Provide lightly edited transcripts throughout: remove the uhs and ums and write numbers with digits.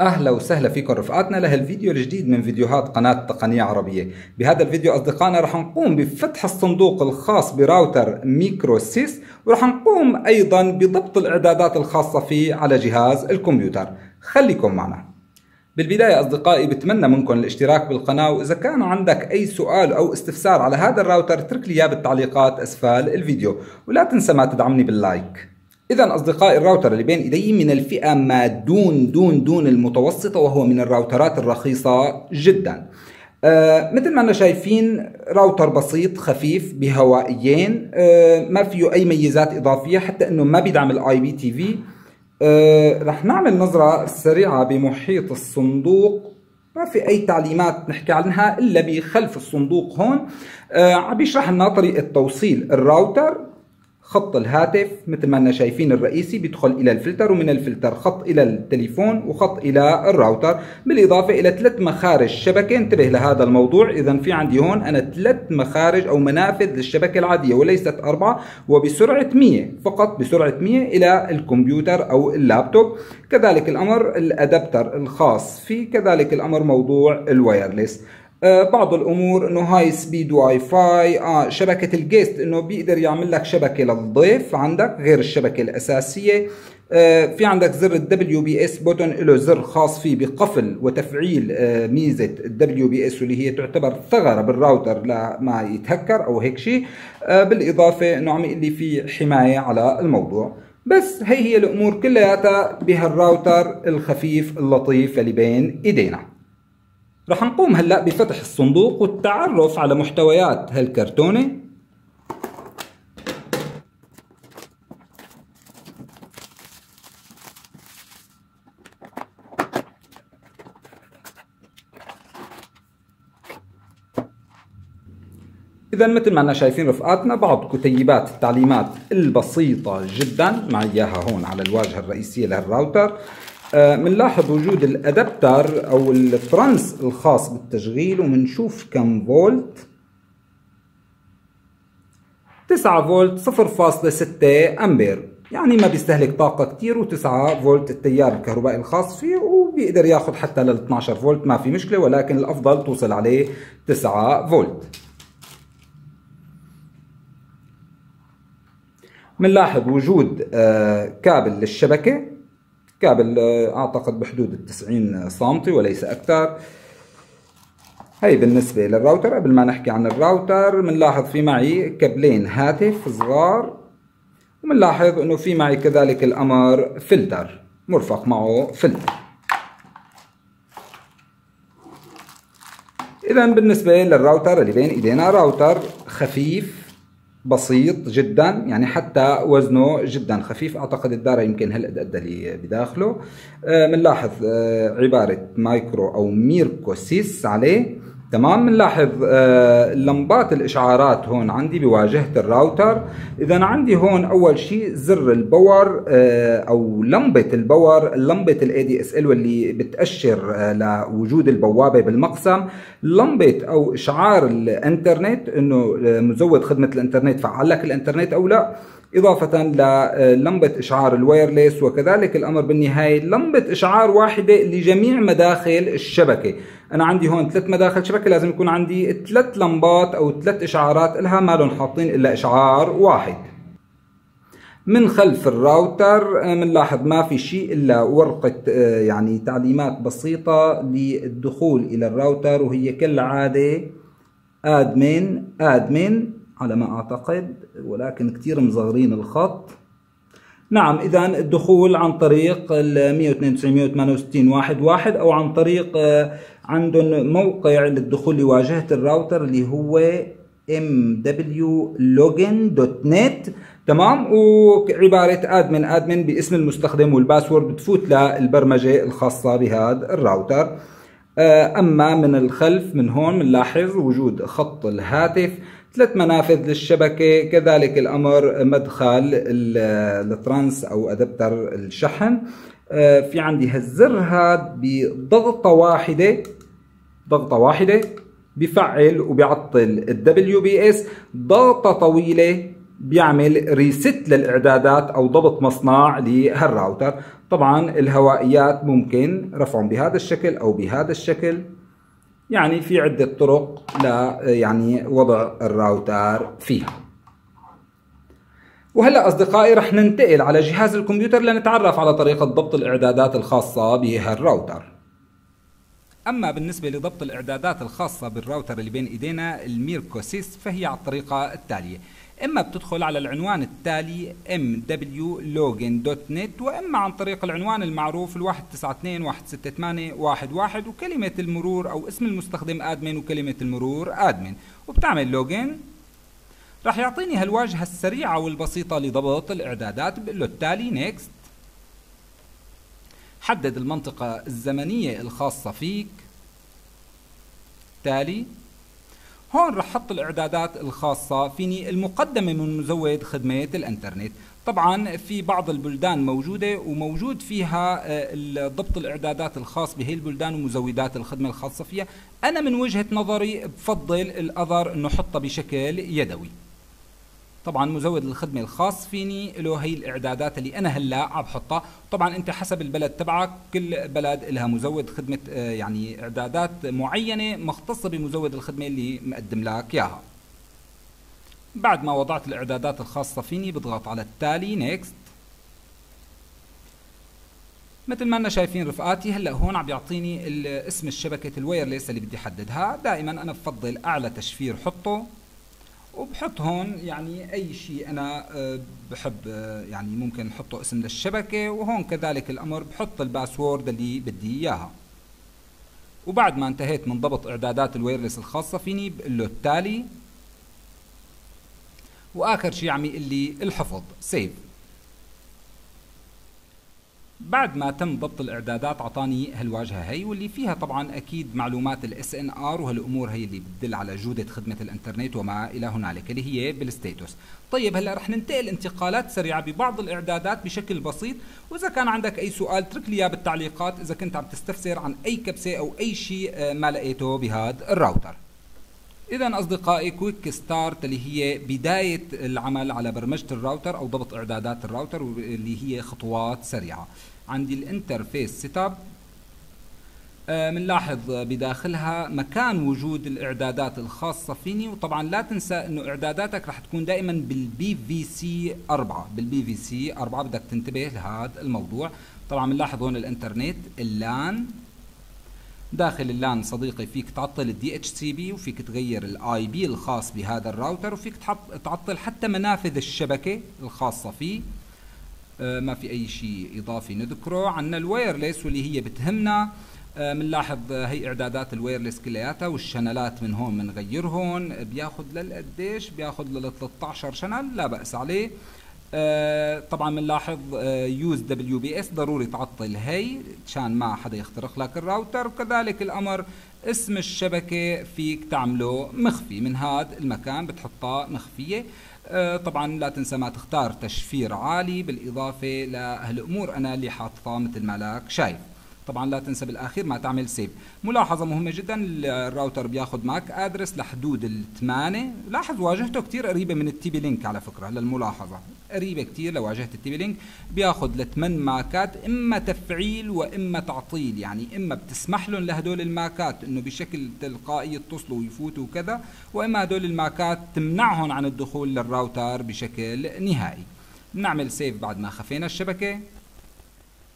أهلا وسهلا فيكم رفقاتنا لهالفيديو الجديد من فيديوهات قناة تقنية عربية. بهذا الفيديو أصدقائنا رح نقوم بفتح الصندوق الخاص براوتر ميكروسيس، ورح نقوم أيضا بضبط الإعدادات الخاصة فيه على جهاز الكمبيوتر. خليكم معنا. بالبداية أصدقائي بتمنى منكم الاشتراك بالقناة، وإذا كان عندك أي سؤال أو استفسار على هذا الراوتر اترك لي إياه بالتعليقات أسفل الفيديو، ولا تنسى ما تدعمني باللايك. إذا أصدقائي الراوتر اللي بين إيدي من الفئة ما دون المتوسطة، وهو من الراوترات الرخيصة جدا. مثل ما أنا شايفين راوتر بسيط خفيف بهوائيين، ما فيه أي ميزات إضافية، حتى أنه ما بيدعم الآي بي تي في. رح نعمل نظرة سريعة بمحيط الصندوق، ما في أي تعليمات نحكي عنها إلا بخلف الصندوق هون. بيشرح لنا طريقة توصيل الراوتر، خط الهاتف مثل ما أنا شايفين الرئيسي بيدخل إلى الفلتر، ومن الفلتر خط إلى التليفون وخط إلى الراوتر، بالإضافة إلى 3 مخارج شبكة. انتبه لهذا الموضوع، إذا في عندي هون أنا 3 مخارج أو منافذ للشبكة العادية وليست 4، وبسرعة 100 فقط، بسرعة 100 إلى الكمبيوتر أو اللابتوب. كذلك الأمر الأدابتر الخاص فيه، كذلك الأمر موضوع الوايرلس. بعض الامور انه هاي سبيد واي فاي، شبكه الجيست انه بيقدر يعمل لك شبكه للضيف عندك غير الشبكه الاساسيه. في عندك زر WPS بوتون، له زر خاص فيه بقفل وتفعيل ميزه WPS، واللي هي تعتبر ثغره بالراوتر لما يتهكر او هيك شيء. بالاضافه انه عم يقول لي في حمايه على الموضوع. بس هي الامور كلياتها بهالراوتر الخفيف اللطيف اللي بين ايدينا. رح نقوم هلأ بفتح الصندوق والتعرف على محتويات هالكرتونة. إذا مثل ما أنا شايفين رفقاتنا بعض كتيبات التعليمات البسيطة جدا مع إياها هون على الواجهة الرئيسية للراوتر. منلاحظ وجود الأدابتر أو الفرنس الخاص بالتشغيل، ومنشوف كم فولت، 9 فولت 0.6 أمبير، يعني ما بيستهلك طاقة كتير، و9 فولت التيار الكهربائي الخاص فيه، وبيقدر ياخد حتى لل 12 فولت ما في مشكلة، ولكن الأفضل توصل عليه 9 فولت. منلاحظ وجود كابل للشبكة، كابل اعتقد بحدود 90 سنتي وليس اكثر. هي بالنسبه للراوتر. قبل ما نحكي عن الراوتر بنلاحظ في معي كابلين هاتف صغار، وبنلاحظ انه في معي كذلك الامر فلتر مرفق معه فلتر. اذا بالنسبه للراوتر اللي بين ايدينا راوتر خفيف بسيط جدا، يعني حتى وزنه جدا خفيف، اعتقد الدارة يمكن هالقد قد اللي بداخله. بنلاحظ عبارة مايكرو او ميركوسيس عليه، تمام. بنلاحظ لمبات الاشعارات هون عندي بواجهة الراوتر. اذا عندي هون اول شيء زر الباور او لمبة الباور، لمبة الاي دي اس ال واللي بتأشر لوجود البوابة بالمقسم، لمبة او اشعار الانترنت انه مزود خدمة الانترنت فعل لك الانترنت او لا، اضافة للمبة اشعار الوايرلس، وكذلك الامر بالنهاية لمبة اشعار واحدة لجميع مداخل الشبكة. انا عندي هون 3 مداخل شبكة، لازم يكون عندي 3 لمبات او 3 اشعارات الها، ما لهم حاطين الا اشعار واحد. من خلف الراوتر بنلاحظ ما في شيء الا ورقة يعني تعليمات بسيطة للدخول الى الراوتر، وهي كالعادة ادمن على ما اعتقد، ولكن كتير مصغرين الخط. نعم، اذا الدخول عن طريق ال 192 168 11 او عن طريق عندهم موقع للدخول لواجهة الراوتر اللي هو mwlogin.net، تمام، وعبارة ادمن باسم المستخدم والباسورد بتفوت للبرمجة الخاصة بهذا الراوتر. اما من الخلف من هون بنلاحظ وجود خط الهاتف، 3 منافذ للشبكة، كذلك الأمر مدخل الترانس أو أدابتر الشحن. في عندي هالزر هاد بضغطة واحدة بفعل وبيعطل WPS، ضغطة طويلة بيعمل ريست للإعدادات أو ضبط مصنع لهالراوتر، طبعا الهوائيات ممكن رفعهم بهذا الشكل أو بهذا الشكل، يعني في عدة طرق يعني وضع الراوتر فيها. وهلأ أصدقائي رح ننتقل على جهاز الكمبيوتر لنتعرف على طريقة ضبط الإعدادات الخاصة بهالراوتر. أما بالنسبة لضبط الإعدادات الخاصة بالراوتر اللي بين إيدينا الميركوسيس فهي على الطريقة التالية: إما بتدخل على العنوان التالي mwlogin.net، وإما عن طريق العنوان المعروف 192.168.1.1 وكلمة المرور أو اسم المستخدم أدمن وكلمة المرور أدمن، وبتعمل لوجن. راح يعطيني هالواجهة السريعة والبسيطة لضبط الإعدادات، بقول له التالي نيكست، حدد المنطقة الزمنية الخاصة فيك، تالي. هون رح حط الإعدادات الخاصة فيني المقدمة من مزود خدمة الإنترنت. طبعا في بعض البلدان موجودة وموجود فيها ضبط الإعدادات الخاص بهي البلدان ومزودات الخدمة الخاصة فيها. أنا من وجهة نظري بفضل الأذر إنه حطها بشكل يدوي. طبعا مزود الخدمة الخاص فيني له هي الإعدادات اللي أنا هلا عم بحطها. طبعا أنت حسب البلد تبعك، كل بلد لها مزود خدمة يعني إعدادات معينة مختصة بمزود الخدمة اللي مقدم لك إياها. بعد ما وضعت الإعدادات الخاصة فيني بضغط على التالي نيكست. مثل ما أنا شايفين رفقاتي هلا هون عم بيعطيني اسم الشبكة الوايرلس اللي بدي أحددها. دائما أنا بفضل أعلى تشفير حطه، وبحط هون يعني أي شيء أنا بحب، يعني ممكن نحطه اسم للشبكة، وهون كذلك الأمر بحط الباسورد اللي بدي إياها. وبعد ما انتهيت من ضبط إعدادات الوايرلس الخاصة فيني بقول له التالي، وآخر شيء عم يقول لي الحفظ سيف. بعد ما تم ضبط الإعدادات عطاني هالواجهة هي واللي فيها طبعا أكيد معلومات SNR وهالأمور هي اللي بتدل على جودة خدمة الإنترنت وما إلى هنالك اللي هي بالستاتوس. طيب هلا رح ننتقل انتقالات سريعة ببعض الإعدادات بشكل بسيط، وإذا كان عندك أي سؤال اترك لي إياه بالتعليقات إذا كنت عم تستفسر عن أي كبسة أو أي شيء ما لقيته بهذا الراوتر. إذا أصدقائي كويك ستارت اللي هي بداية العمل على برمجة الراوتر أو ضبط إعدادات الراوتر اللي هي خطوات سريعة. عندي الانترفيس سيت اب، بنلاحظ بداخلها مكان وجود الإعدادات الخاصة فيني. وطبعا لا تنسى إنه إعداداتك رح تكون دائما بالPVC 4، بالPVC 4 بدك تنتبه لهذا الموضوع. طبعا بنلاحظ هون الإنترنت، اللان، داخل اللان صديقي فيك تعطل DHCP، وفيك تغير IP الخاص بهذا الراوتر، وفيك تعطل حتى منافذ الشبكة الخاصة فيه. ما في أي شيء إضافي نذكره. عندنا الوايرلس واللي هي بتهمنا، بنلاحظ هي إعدادات الوايرلس كلياتها، والشنلات من هون بنغيرهم. بياخذ للقديش؟ بياخذ لل 13 شنل، لا بأس عليه. طبعا بنلاحظ يوز WPS ضروري تعطل هي مشان ما حدا يخترق لك الراوتر، وكذلك الامر اسم الشبكه فيك تعمله مخفي من هذا المكان، بتحطها مخفيه. طبعا لا تنسى ما تختار تشفير عالي، بالاضافه لهالامور انا اللي حاططها مثل ما لك شايف. طبعا لا تنسى بالاخير ما تعمل سيف. ملاحظه مهمه جدا، الراوتر بياخذ ماك ادرس لحدود 8. لاحظ واجهته كثير قريبه من الTP-Link على فكره، للملاحظه قريبة كتير لواجهة الTP-Link. بياخد ل8 ماكات، إما تفعيل وإما تعطيل، يعني إما بتسمح لهم لهدول الماكات إنه بشكل تلقائي يتصلوا ويفوتوا وكذا، وإما هدول الماكات تمنعهم عن الدخول للراوتر بشكل نهائي. بنعمل سيف بعد ما خفينا الشبكة.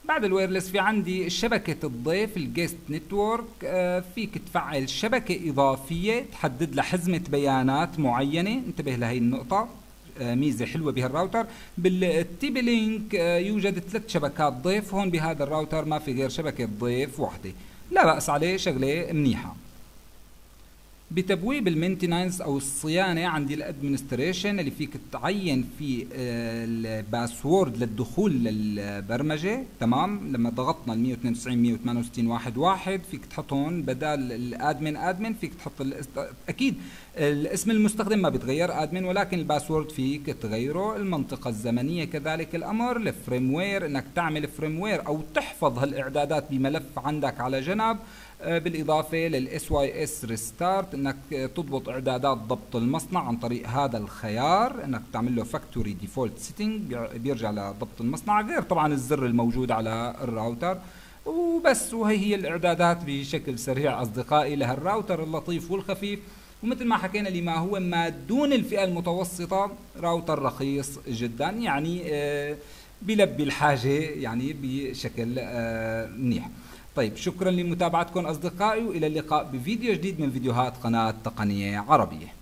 بعد الوايرلس في عندي شبكة الضيف، الجيست نتورك. فيك تفعل شبكة إضافية تحدد لحزمة بيانات معينة، انتبه لهي النقطة، ميزة حلوة بهالراوتر. بالTP-Link يوجد 3 شبكات ضيف، هون بهذا الراوتر ما في غير شبكة ضيف واحدة، لا بأس عليه، شغلة منيحة. بتبويب المينتيننس أو الصيانة عندي الأدمنستريشن اللي فيك تعين فيه الباسورد للدخول للبرمجة. تمام، لما ضغطنا 192 168 1.1 فيك تحطهم بدل الأدمن أدمن، فيك تحط أكيد الاسم المستخدم ما بتغير أدمن، ولكن الباسورد فيك تغيره، المنطقة الزمنية كذلك الأمر، الفريموير إنك تعمل فريموير أو تحفظ هالإعدادات بملف عندك على جنب. بالاضافه للاس واي اس ريستارت، انك تضبط اعدادات ضبط المصنع عن طريق هذا الخيار، انك تعمل له فاكتوري ديفولت سيتنج بيرجع لضبط المصنع، غير طبعا الزر الموجود على الراوتر وبس. وهي هي الاعدادات بشكل سريع اصدقائي لهالراوتر اللطيف والخفيف، ومثل ما حكينا لما هو ما دون الفئه المتوسطه راوتر رخيص جدا، يعني بيلبي الحاجه يعني بشكل منيح. طيب شكرا لمتابعتكم أصدقائي، وإلى اللقاء بفيديو جديد من فيديوهات قناة تقنية عربية.